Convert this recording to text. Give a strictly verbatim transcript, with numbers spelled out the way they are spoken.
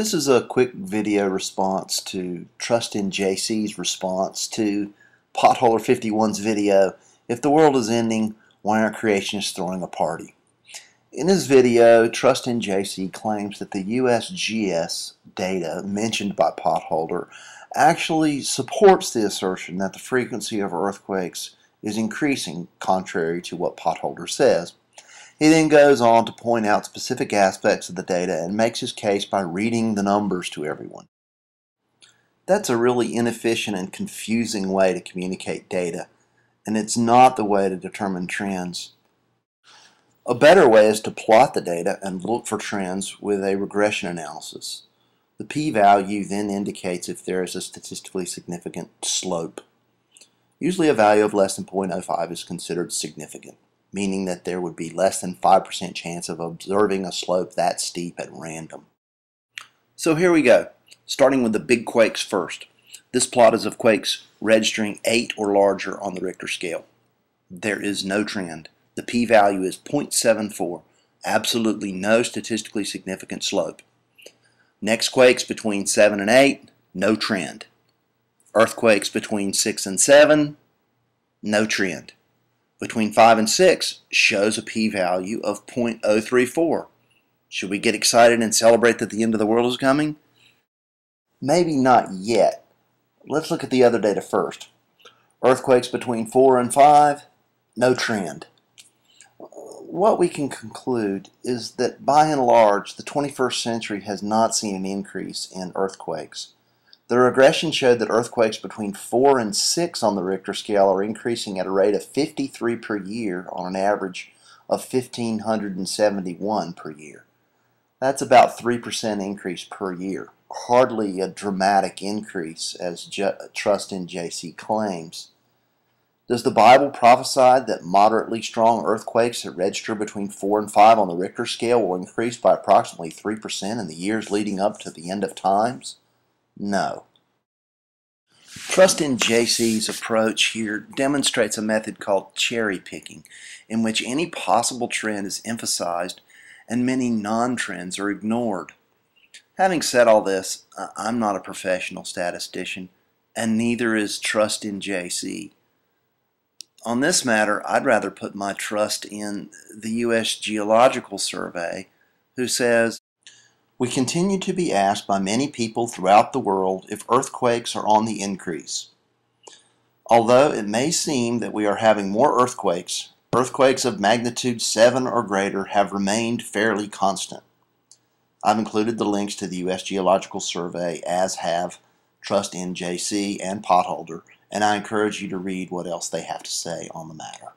This is a quick video response to Trust in J C's response to Potholder fifty-one's video, If the World is Ending, Why Our Creation is Throwing a Party. In this video, Trust in J C claims that the U S G S data mentioned by Potholder actually supports the assertion that the frequency of earthquakes is increasing, contrary to what Potholder says. He then goes on to point out specific aspects of the data and makes his case by reading the numbers to everyone. That's a really inefficient and confusing way to communicate data, and it's not the way to determine trends. A better way is to plot the data and look for trends with a regression analysis. The p-value then indicates if there is a statistically significant slope. Usually a value of less than zero point zero five is considered significant, meaning that there would be less than five percent chance of observing a slope that steep at random. So here we go, starting with the big quakes first. This plot is of quakes registering eight or larger on the Richter scale. There is no trend. The p-value is zero point seven four, absolutely no statistically significant slope. Next quakes between seven and eight, no trend. Earthquakes between six and seven, no trend. Between five and six shows a p-value of zero point zero three four. Should we get excited and celebrate that the end of the world is coming? Maybe not yet. Let's look at the other data first. Earthquakes between four and five, no trend. What we can conclude is that by and large the twenty-first century has not seen an increase in earthquakes. The regression showed that earthquakes between four and six on the Richter scale are increasing at a rate of fifty-three per year on an average of one thousand five hundred seventy-one per year. That's about three percent increase per year. Hardly a dramatic increase as Trust in J C claims. Does the Bible prophesy that moderately strong earthquakes that register between four and five on the Richter scale will increase by approximately three percent in the years leading up to the end of times? No. Trust in J C's approach here demonstrates a method called cherry picking, in which any possible trend is emphasized and many non-trends are ignored. Having said all this, I'm not a professional statistician, and neither is Trust in J C. On this matter, I'd rather put my trust in the U S Geological Survey, who says, "We continue to be asked by many people throughout the world if earthquakes are on the increase. Although it may seem that we are having more earthquakes, earthquakes of magnitude seven or greater have remained fairly constant." I've included the links to the U S Geological Survey, as have Trust in J C and Potholder, and I encourage you to read what else they have to say on the matter.